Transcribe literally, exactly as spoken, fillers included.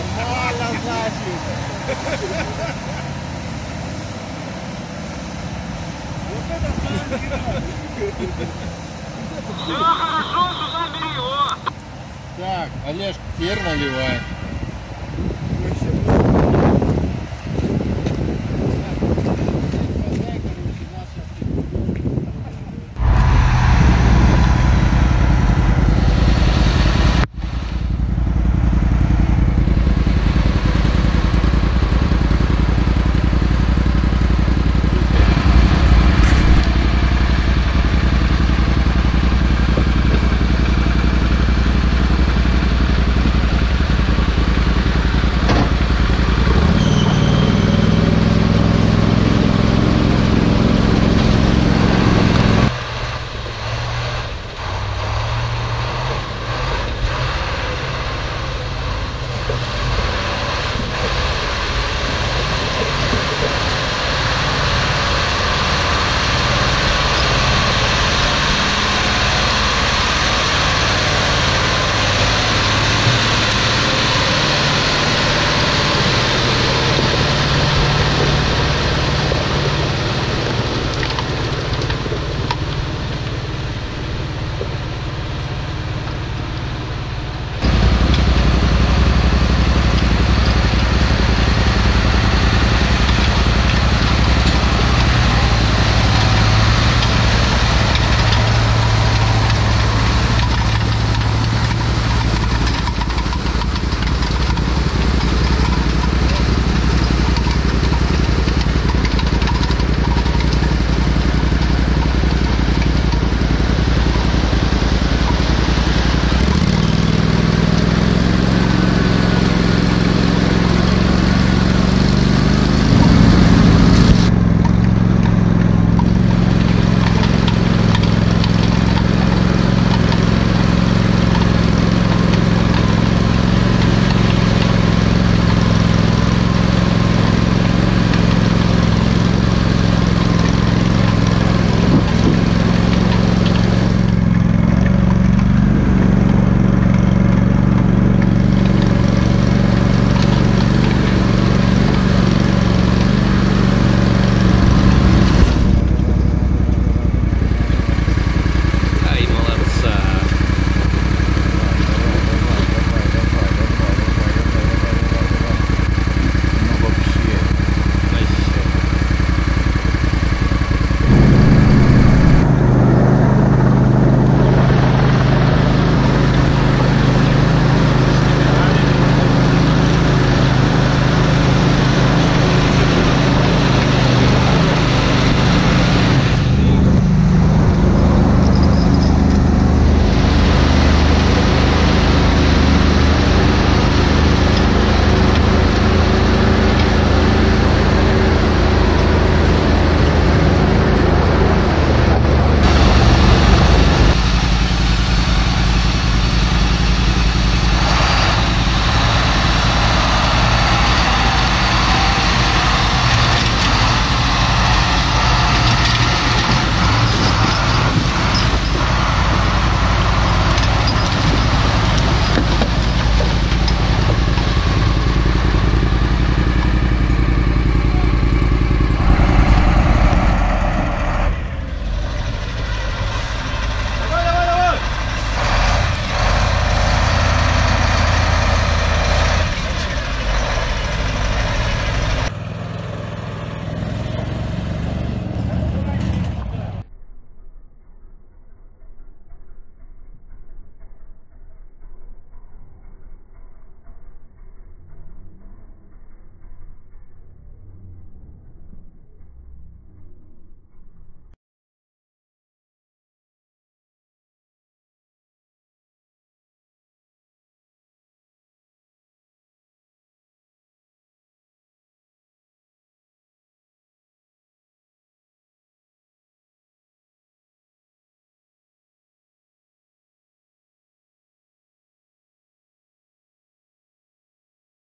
Нормально, значит. Вот это сам. Все хорошо, Сузан, бери его. Так, Олежка, теперь наливай.